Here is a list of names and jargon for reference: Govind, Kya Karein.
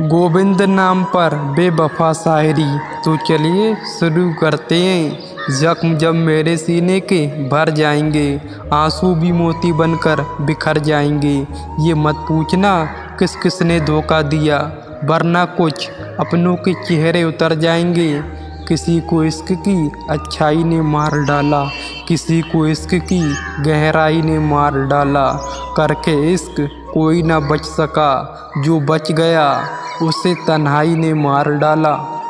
गोविंद नाम पर बेवफा शायरी। तो चलिए शुरू करते हैं। जख्म जब मेरे सीने के भर जाएंगे, आंसू भी मोती बनकर बिखर जाएंगे। ये मत पूछना किस किसने धोखा दिया, वरना कुछ अपनों के चेहरे उतर जाएंगे। किसी को इश्क की अच्छाई ने मार डाला, किसी को इश्क की गहराई ने मार डाला। करके इश्क कोई ना बच सका, जो बच गया उसे तन्हाई ने मार डाला।